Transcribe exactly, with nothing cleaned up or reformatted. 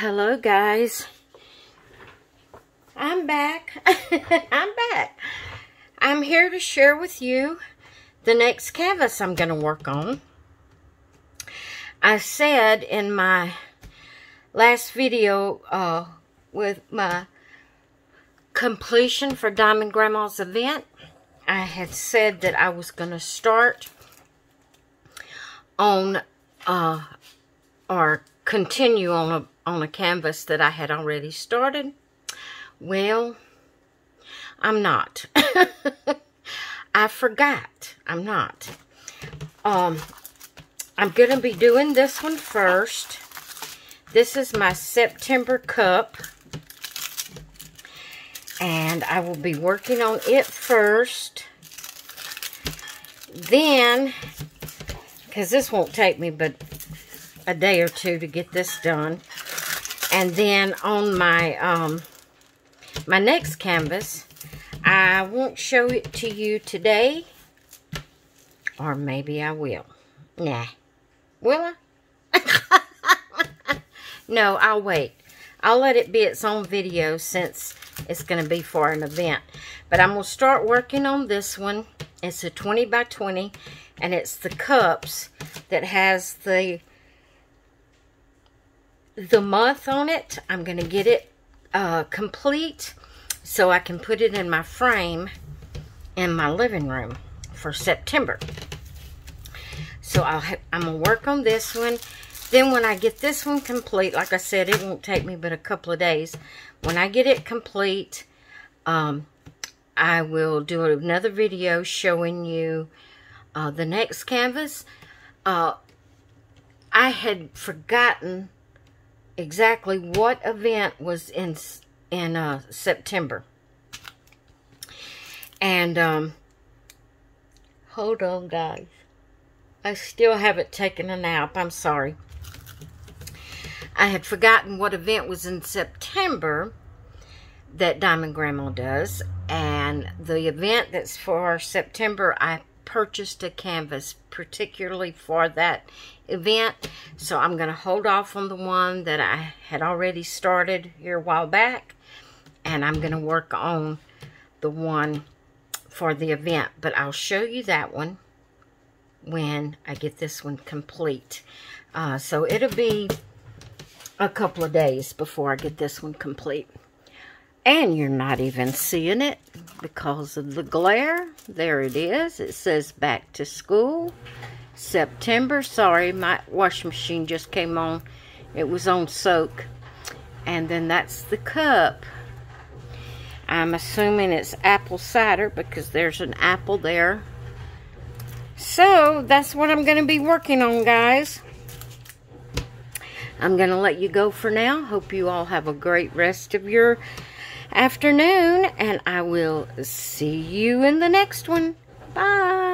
Hello guys, I'm back. I'm back. I'm here to share with you the next canvas I'm going to work on. I said in my last video uh, with my completion for Diamond Grandma's event, I had said that I was going to start on uh, or continue on a on a canvas that I had already started. Well, I'm not. I forgot. I'm not. Um, I'm going to be doing this one first. This is my September cup. And I will be working on it first. Then, because this won't take me but a day or two to get this done. And then on my um, my next canvas, I won't show it to you today. Or maybe I will. Nah. Will I? No, I'll wait. I'll let it be its own video since it's going to be for an event. But I'm going to start working on this one. It's a twenty by twenty. And it's the cups that has the the month on it. I'm going to get it uh, complete so I can put it in my frame in my living room for September. So I'll ha I'm going to work on this one. Then when I get this one complete, like I said, it won't take me but a couple of days. When I get it complete, um, I will do another video showing you uh, the next canvas. Uh, I had forgotten exactly what event was in in uh, September. And, um, hold on, guys. I still haven't taken a nap. I'm sorry. I had forgotten what event was in September that Diamond Grandma does. And the event that's for September, I purchased a canvas particularly for that event, so I'm going to hold off on the one that I had already started here a while back, and I'm going to work on the one for the event, but I'll show you that one when I get this one complete. Uh, so it'll be a couple of days before I get this one complete. And you're not even seeing it because of the glare. There it is. It says back to school. September. Sorry, my washing machine just came on. It was on soak. And then that's the cup. I'm assuming it's apple cider because there's an apple there. So, that's what I'm going to be working on, guys. I'm going to let you go for now. Hope you all have a great rest of your afternoon, and I will see you in the next one. Bye.